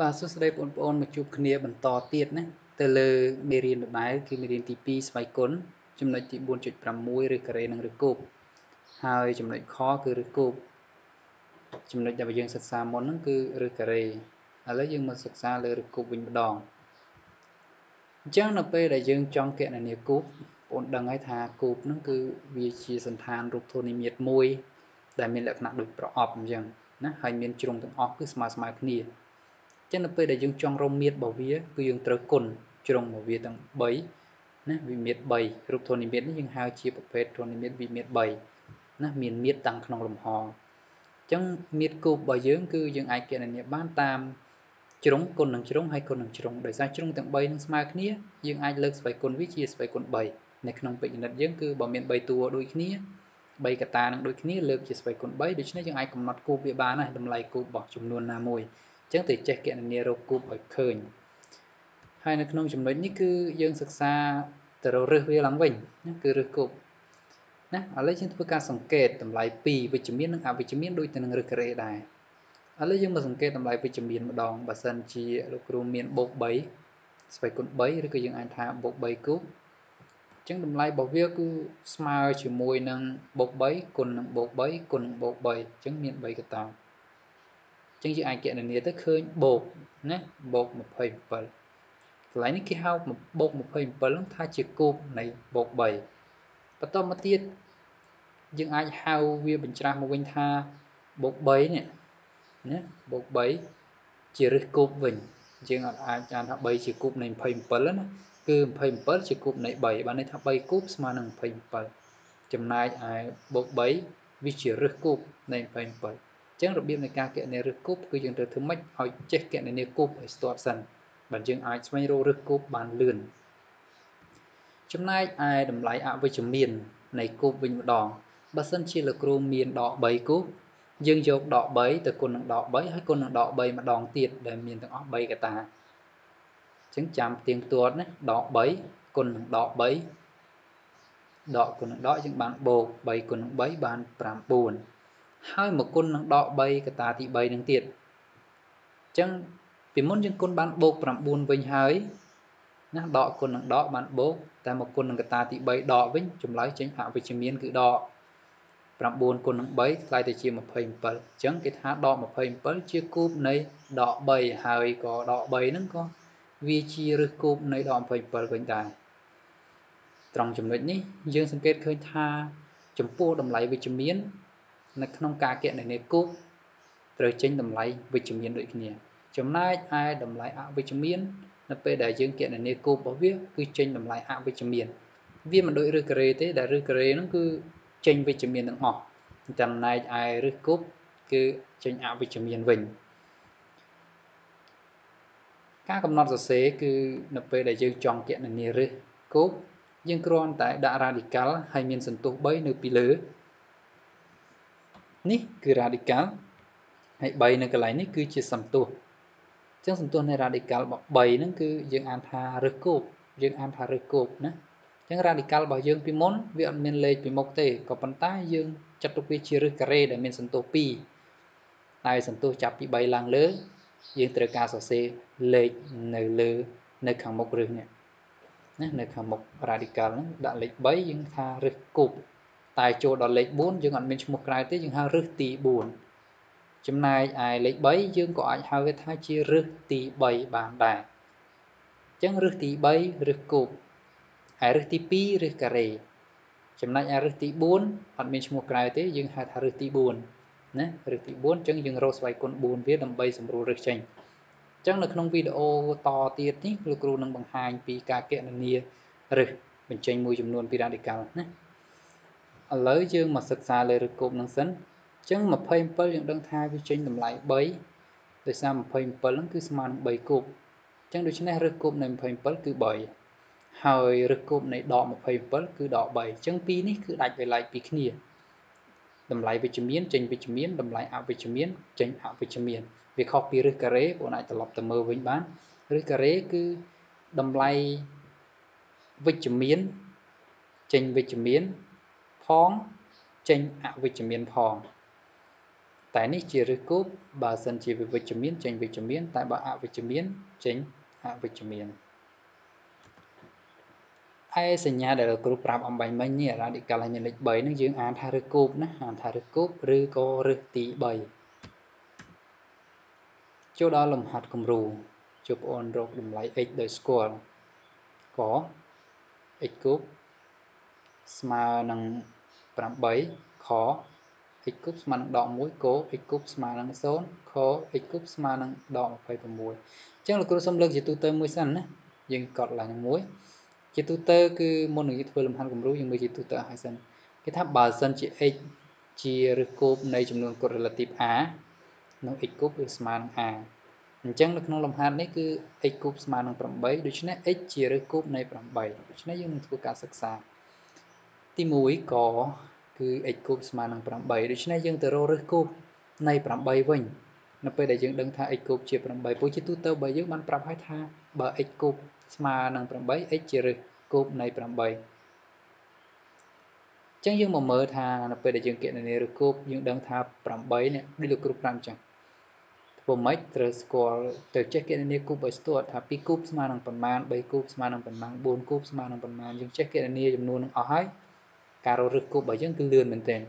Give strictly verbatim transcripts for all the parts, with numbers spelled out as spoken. Và số đây bọn bọn mà chụp khía bẩn to tiệt nhé. Từ lời mê riêng được đáy khi mê riêng tí xoay cốn chấm nói chỉ buôn chụp làm mũi rồi cái năng được cộp hai chấm nói khó cứ được cộp chấm nói dạy dân sạch xa món nó cứ rồi cái à lấy dân mà sạch xa lời được cộp bình đòn chắc là bây đại dân trong kẹt này nhiều cộp bọn đằng ấy thà cộp nó cứ vì chỉ sẵn thàn rụt thôn miệt môi đại mình lại nặng được bỏ ọp dân nó hay miền trung thằng ọp cứ smart smart nìa chắc là bây đại dương trong rong miệt bảo vía cứ dương trở cồn trong bảo vía tầng bảy nè vì miệt bảy rụt thôn miệt nó dương hai chia một pet thôn miệt vì miệt bảy nè miền miệt tăng trong lòng họ chẳng miệt cột bảo dương cứ dương ai kia này miệt ban tam trong cồn nằng trong hai cồn nằng trong đời ra trong tầng bảy nằng smart kia dương ai lợt bảy cồn với chia bảy cồn bảy này trong bệnh nặng dương cứ bảo miệt bảy tua đôi kia bảy cả ta nằng đôi kia lợt chia bảy cồn bảy đối với dương ai cũng mặt cột bị bán này đầm lầy cột bỏ chùm luôn là mùi chẳng thể che kiện này rồi cụp ở khơi hai là không chấm nói như cứ dương sực xa từ đầu rơi về lắng vĩnh cứ rơi cụp nè ở lấy trên phương ca sòng kẹt tầm lái pì với chấm miên năng áo với chấm miên đôi từ năng rực rỡ đài ở lấy dương mà sòng kẹt tầm lái với chấm miên một đòn bà sân chỉ lúc rùm miên bột bấy phải cuốn bấy rồi cứ dương anh thả bột bấy cụp chẳng tầm lái bảo việc cứ smile chỉ môi năng bột bấy còn năng bột bấy còn năng bột bấy chẳng miên bấy cái tàu chẳng chỉ ai kiện là nghĩa tới khơi bột nè bột một hơi bẩn lấy những cái hao một bột một hơi bẩn thay chỉ cụp này bột bảy và to mất tiết nhưng ai hao vía bình tra một bên tha bột bảy nè nè bột bảy chỉ rực cụp bình nhưng ai chán tháp bảy chỉ cụp này hơi bẩn cứ hơi bẩn chỉ cụp này bảy bạn ấy tháp bảy cụp mà nằm hơi bẩn chấm này ai bột bảy vì chỉ rực cụp này hơi bẩn chẳng đặc biệt này ca kiện này rực cúp cứ dừng từ thứ mấy họ check kiện này cúp ở store sẵn bản chương ai xoay rô rực cúp bàn lườn trong nay ai đầm lái ạ với chấm miền này cúp bình đỏ bà sân chỉ là chrome miền đỏ bấy cúp dương dọc đỏ bấy từ con đỏ bấy hay con đỏ bấy mà đòn tiệt để miền thằng óc bấy cả ta chứng chạm tiếng tuột đấy đỏ bấy con đỏ bấy đỏ con đỏ những bạn bồ bấy con bấy bàn pram buồn hai một con đọ bay cả ta thì bay đang tiệt chẳng vì muốn những con bán bột làm buồn với hái nó đọ con đọ bán bột ta một con người ta thì bay đọ với chúng lái chính hạ với chim miên cứ đọ làm buồn con bấy lại thì chỉ một hình và chẳng cái thả đọ một hình vẫn chưa cúp này đọ bay hài có đọ bay nó có vì chi rực cúp này đọ phải vào bình tài trong chùm luyện nhé dương sinh kết khơi tha chấm pô đồng lại với chim miên nó không cả kiện này này cúp rồi trên đầm lái với chấm miên đội kia chấm nay ai đầm lái ạ với chấm miên nó về đại dương kiện này này cúp bảo viết cứ trên đầm lái ạ với chấm miên vì mà đội rực rỡ thế đã rực rỡ nó cứ trên với chấm miên nó ngỏ tầm nay ai rực cúp cứ trên ạ với chấm miên mình các con nọt giờ xế cứ nó về đại dương tròn kiện này này rực cúp nhưng con tại đã ra đi cá hay miên sân tố bấy nơi pi lứ ní cứ radical hãy bay nó cái này ní cứ chia sầm tua trong sầm tua này radical bảo bay nó cứ dương alpha rực cột dương alpha rực cột nữa chẳng radical bảo dương pi môn viện miền lệ pi mộc tề có bàn tay dương chặt tụ pi chia rực kề để miền sầm tua pi tại sầm tua chặt pi bay lang lớ dương từ ca sáu c lệ nở lớ nở khẳng mộc rực nè nở khẳng mộc radical đã lệ bay dương tha rực cột tại chỗ đó lệch bốn dương ảnh mình một cái tới dương hai rước tỷ buồn chấm này ai lệch bấy dương có ai hai cái thai chia rước tỷ bảy bàn đài chẳng rước tỷ bảy rước cục hai rước tỷ pi rước cà rề chấm này ai rước tỷ bốn ảnh mình một cái tới dương hai thà rước tỷ buồn nè rước tỷ bốn chẳng dương rô xoay con buồn viết đầm bay sầm rô rước chanh chẳng là trong video to tiệt nhé lúc rô nâng bằng hai pi ca kiện là nia rực mình chanh mùi chấm luôn pi ra để cao nhé lấy dương mà sực xa lời rực cụp năng sấn chẳng mà phê mơ lượng đơn thai với trên tầm lại bấy tại sao mà phê mơ lắm cứ mà bấy cụp chẳng được này rực cụp này phê mơ cứ bảy hồi rực cụp này đỏ một phê mơ cứ đỏ bảy chẳng pi ní cứ đạch về lại pi kia tầm lại về chấm miến trên về chấm miến tầm lại áo về chấm miến trên áo về chấm miến việc học pi rực cà rế bộ này tập lọc tầm mơ với bán rực cà rế cứ tầm lại về chấm miến trên về chấm miến phóng tranh ạ với chấm miên phóng tại nít chia rưỡi cúp bà dân chia về vitamin tránh vitamin tại bà hạ vitamin tránh hạ vitamin ai sinh nhà để được group rạp ông bánh mấy nhỉ là đi cả là nhân lịch bảy nó dưỡng án thả rưỡi cúp nó án thả rưỡi cúp rưỡi có rưỡi tí bảy chỗ đó lồng hạt cùng rù chụp ôn rộp đùm lấy x đời score có x cúp mà nâng rạp bảy khó x cúp mà nâng đọng mũi cố x cúp mà nâng xốn khó x cúp mà nâng đọng phải vào mũi chắc là cô xâm lược chỉ tu tơ mũi xanh á nhưng còn là mũi chỉ tu tơ cứ môn người thôi làm hàn cùng rú nhưng mới chỉ tu tơ hai xanh cái tháp bà xanh chỉ x chia rưỡi cúp này chúng luôn có relative á nó x cúp mà nâng a chẳng là không làm hàn đấy cứ x cúp mà nâng rạp bảy đối chứ này x chia rưỡi cúp này rạp bảy đối chứ này dùng thua cả sắc xa thì mũi có cứ x cúp mà nâng rạp bảy đối chứ này dùng từ rô cúp này rạp bảy vinh nó phải để dùng đơn tha x cúp chia rạp bảy bố chỉ tu tơ bảy dưới bàn rạp hai tha bờ x cúp mà nâng rạp bảy x chia rưỡi cúp này rạp bảy chẳng dùng mà mở tha nó phải để dùng kiện này rô cúp dùng đơn tha rạp bảy này đi được rạp chẳng bộ máy từ score từ check kiện này cúp bảy stuột thà pi cúp mà nâng phần man bảy cúp mà nâng phần man bốn cúp mà nâng phần man dùng check kiện này dùng luôn ở hai caro rực cúp bảy dương cứ lươn mình tiền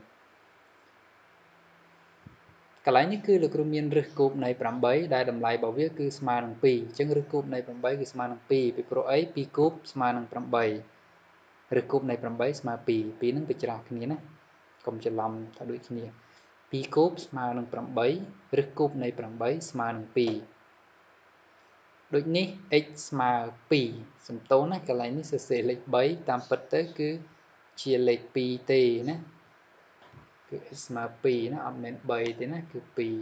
cả lái như cứ lực rumian rực cúp này phạm bảy đại đầm lại bảo viết cứ smart bằng pi chứng rực cúp này phạm bảy cứ smart bằng pi pi pro ấy pi cúp smart bằng phạm bảy rực cúp này phạm bảy smart pi pi nâng bị chả cái này nè không chả lầm thay đổi cái này pi cúp smart bằng phạm bảy rực cúp này phạm bảy smart bằng pi đối ní x smart pi sum tố này cả lái như sẽ sẽ lệch bảy tam bật tới cứ chia lệch pi t nè cứ x mà pi nó âm đến bảy thế nè cứ pi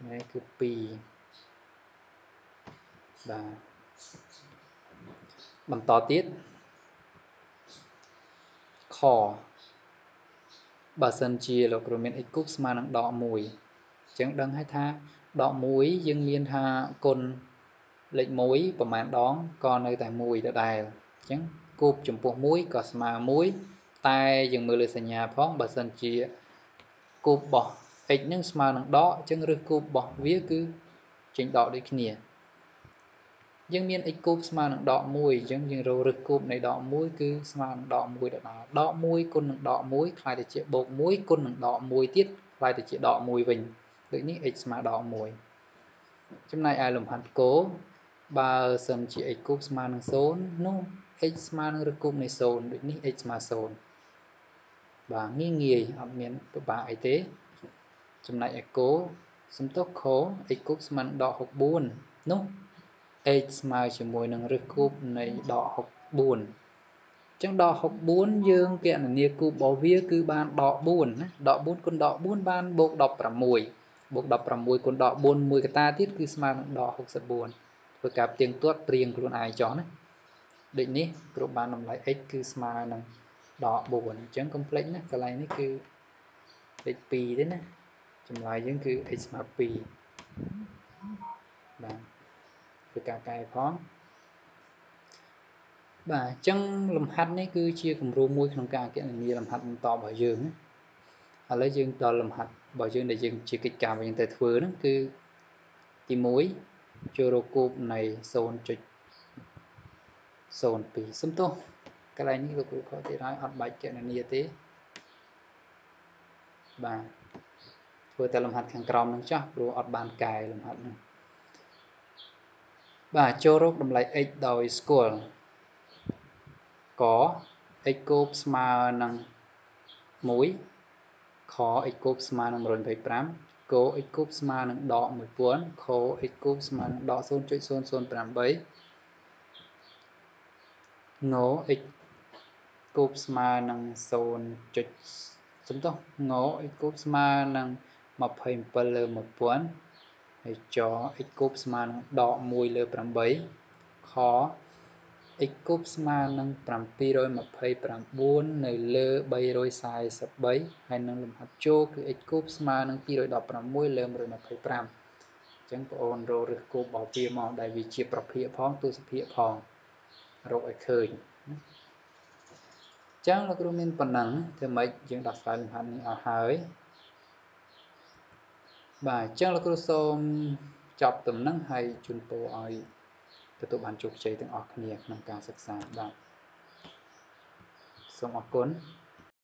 này cứ pi và bằng to tiết khó bà sân chia lọc rồi mình x cúp mà nặng đọ mùi chẳng đăng hay tha đọ mũi dương miên tha côn lệch mũi và màn đón còn nơi tại mùi đã đài chẳng cúp chùm bộ mũi có mà mũi tay dừng mưa lưỡi sân nhà phóng bà sân chia cúp bỏ ít những mà nặng đó chân rư cúp bỏ viết cứ chính đỏ đi kia dân miên ít cúp mà nặng đỏ mũi dân dân rô rư cúp này đỏ mũi cứ mà đỏ mũi đã đỏ đỏ mũi con nặng đỏ mũi khai để chia bột mũi con nặng đỏ mũi tiết khai để chia đỏ mũi vinh tự nhiên ít mà đỏ mũi trong này ai lùm hạt cố bà sân chia ít cúp mà nặng số nó x mà nâng rực cúp này xôn được ní x mà xôn và nghi nghi học miễn bà ấy thế trong này cố xâm tốc khổ x cúp mà nâng đỏ học buồn nông x mà chỉ mùi nâng rực cúp này đỏ học buồn trong đỏ học buồn dương kiện là nia cúp bỏ vía cứ ban đỏ buồn đỏ buồn con đỏ buồn ban bột đọc ra mùi bột đọc ra mùi con đỏ buồn mùi cái ta tiết cứ mà nâng đỏ học sật buồn với cả tiếng tuốt riêng của ai chó này định ní group ba nằm lại x cứ mà nằm đỏ buồn chẳng complex nè cái này cứ x pi đấy nè chấm lại những cứ x mà pi và với cả cái phóng và chân làm hạt này cứ chia cùng rô mũi trong cả cái này làm hạt to bảo dương á à, lấy dương to làm hạt bảo dương để dương chia kịch cả và những tài thừa đó cứ tìm mũi cho rô cúp này zone trịch xôn pi xâm tô cái này như được có thể nói hoạt bạch chuyện là như thế và vừa ta làm hạt kháng crom đúng chưa rồi hoạt bàn cài làm hạt này và cho rốt làm lại x đòi score có x cúp mà năng mũi khó x cúp mà năng rồi phải pram có x cúp mà năng đỏ mười bốn khó x cúp mà năng đỏ xôn chơi xôn xôn pram bấy ngó x cúp mà năng zone chụp chúng ta ngó x cúp mà năng mập hình pale một bốn để cho x cúp mà năng đỏ mùi lơ pram bảy khó x cúp mà năng pram pi rồi mập hay pram bốn nơi lơ bay rồi sai sập bảy hay năng làm hạt chô cứ x cúp mà năng pi rồi đỏ pram mùi lơ rồi mập hay pram chẳng có ôn rồi cô bảo pi mong đại vị chia prop hiệp phong tu sập hiệp phong rồi khơi Chẳng là cái mình phần nắng thì mấy chuyện đặt sai mình hẳn ở hơi và chẳng là cái xôm chọc tầm nắng hay chun po ai từ tụ bàn chụp chế tiếng ọt nhiệt năng cao sắc sảo bạn xôm ọt cuốn.